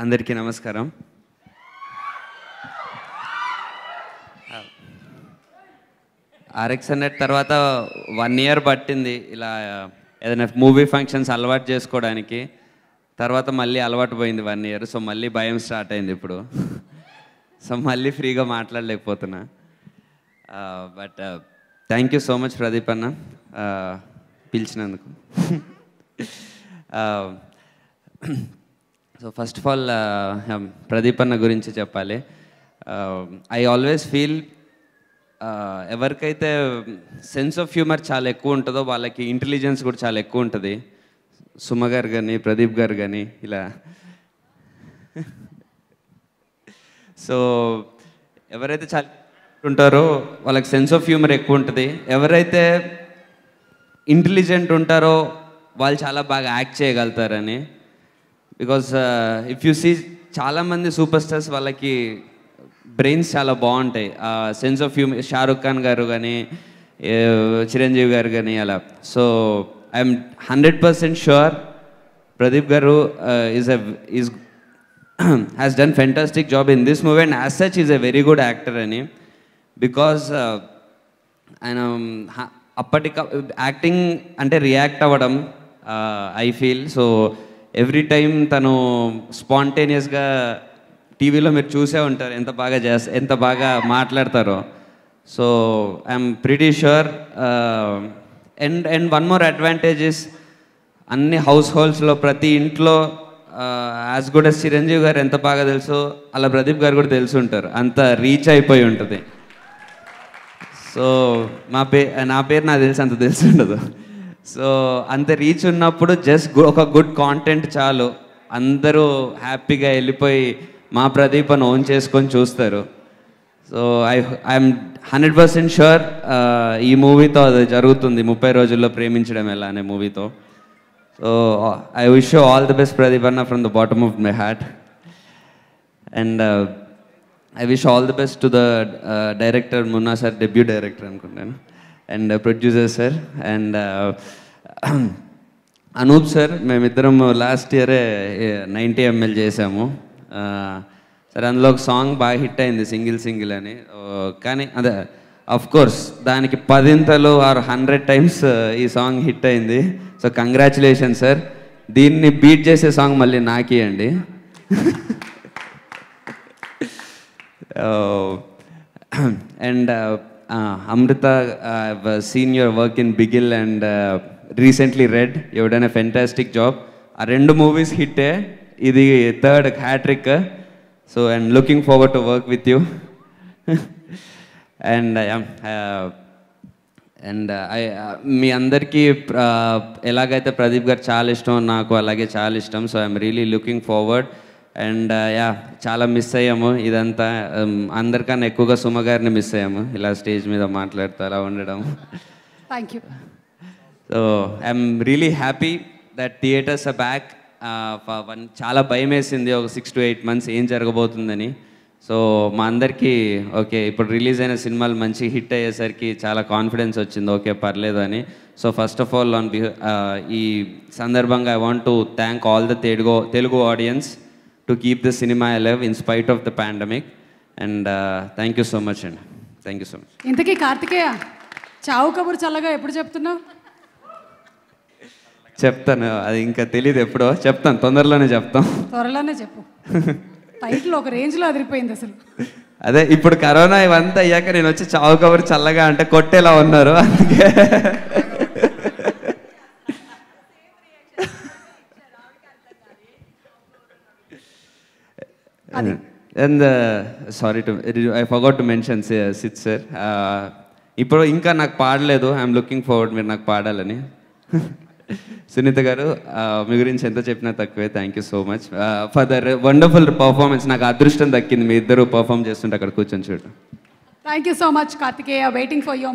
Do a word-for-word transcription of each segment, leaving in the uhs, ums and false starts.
అందరికీ నమస్కారం. RX hundred తర్వాత వన్ ఇయర్ పట్టింది ఇలా ఏదైనా మూవీ ఫంక్షన్స్ అలవాటు చేసుకోవడానికి. తర్వాత మళ్ళీ అలవాటు పోయింది వన్ ఇయర్. సో మళ్ళీ భయం స్టార్ట్ అయింది ఇప్పుడు. సో మళ్ళీ ఫ్రీగా మాట్లాడలేకపోతున్నా. But thank you so much Pradeep అన్న పిలిచినందుకు. So first of all Pradeep అన్న గురించి చెప్పాలి. ఐ ఆల్వేస్ ఫీల్ ఎవరికైతే సెన్స్ ఆఫ్ హ్యూమర్ చాలా ఎక్కువ ఉంటుందో వాళ్ళకి ఇంటెలిజెన్స్ కూడా చాలా ఎక్కువ ఉంటుంది. సుమ గారు కానీ ప్రదీప్ గారు కానీ ఇలా. సో ఎవరైతే చాలా ఉంటారో వాళ్ళకి సెన్స్ ఆఫ్ హ్యూమర్ ఎక్కువ ఉంటుంది. ఎవరైతే ఇంటెలిజెంట్ ఉంటారో వాళ్ళు చాలా బాగా యాక్ట్ చేయగలుగుతారని. బికాజ్ ఇఫ్ యూ సీ చాలామంది సూపర్ స్టార్స్ వాళ్ళకి బ్రెయిన్స్ చాలా బాగుంటాయి. Sense of humour Shahrukh Khan గారు కానీ చిరంజీవి గారు కానీ అలా. So I'm hundred percent sure Pradeep గారు is a is has done fantastic job in this movie and as such is a very good actor అని. బికాజ్ ఆయన అప్పటిక యాక్టింగ్ అంటే రియాక్ట్ అవ్వడం I feel. So every time తను స్పాంటేనియస్గా టీవీలో మీరు చూసే ఉంటారు ఎంత బాగా చేస్త ఎంత బాగా మాట్లాడతారో. So I'm pretty sure. And and one more advantages అన్ని హౌస్ హోల్డ్స్లో ప్రతి ఇంట్లో యాజ్ గుడ్ యాజ్ చిరంజీవి గారు ఎంత బాగా తెలుసు అలా ప్రదీప్ గారు కూడా తెలిసి ఉంటారు. అంత రీచ్ అయిపోయి ఉంటుంది. సో మా పే నా పేరు నాకు తెలిసి అంత తెలిసి ఉండదు. సో అంత రీచ్ ఉన్నప్పుడు జస్ట్ ఒక గుడ్ కాంటెంట్ చాలు. అందరూ హ్యాపీగా వెళ్ళిపోయి మా ప్రదీప్ అని ఓన్ చేసుకొని చూస్తారు. So I I'm hundred percent sure ఈ మూవీతో అది జరుగుతుంది. ముప్పై రోజుల్లో ప్రేమించడం ఎలా అనే మూవీతో. So I wish you all the best Pradeep అన్న from the bottom of my heart. And I wish all the best to the uh, director Munna sir, debut director anukuntanu, and uh, producer sir, and uh, Anoop sir. Mem iddaram last year ninety M L chesamu sir. Andulo oka song baga hit ayindi single single ani kaani ade of course daniki padintalu or hundred times ee song hit ayindi. So congratulations sir. Deenni beat chese song malli naaki andi. Oh, and uh, uh, Amrita, I've uh, seen your work in Bigil and uh, recently read. You've done a fantastic job. Our two movies hit. This is third hat trick. So I'm looking forward to work with you. And I am. Uh, and uh, I, me andarki elagaithe Pradeep gar chaala ishtam, naaku alage chaala ishtam. So I'm really looking forward. And yeah చాలా miss అయ్యాము ఇదంతా. అందరికన్నా ఎక్కువగా సుమ గారిని miss అయ్యాము ఇలా stage మీద మాట్లాడుతూ అలా ఉండడం. Thank you. So I'm really happy that theatres are back. చాలా భయం వేసింది ఒక సిక్స్ టు ఎయిట్ మంత్స్ ఏం జరగబోతుందని. సో మా అందరికీ ఓకే ఇప్పుడు రిలీజ్ అయిన సినిమాలు మంచి హిట్ అయ్యేసరికి చాలా కాన్ఫిడెన్స్ వచ్చింది ఓకే పర్లేదు అని. So first of all on ఈ సందర్భంగా I want to thank all the Telugu Telugu audiences to keep the cinema alive in spite of the pandemic, and uh, thank you so much and thank you so much. Intaki Kartikeya chaavu kabur chalaga eppudu cheptunna cheptanu adi inka teliyadu eppudu cheptan tondarlane cheptam toralane cheppu title oka range lo adiripoyindi asalu ade ippudu corona ivanta ayyaka nenu vachi chaavu kabur chalaga ante kottela unnaru aduke Adi. And uh, sorry to I forgot to mention uh, Sid sir. Ippudu inka naaku paadaledu. I am looking forward meer naaku paadalani. Sunitha garu mi gurinchi ento cheppina takkave. Thank you so much uh, for the wonderful performance. Naaku adrushtam dakkindi mee iddaru perform chestunte akkada kuchoni chudam. Thank you so much Kartikeya. Waiting for your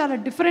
చాలా different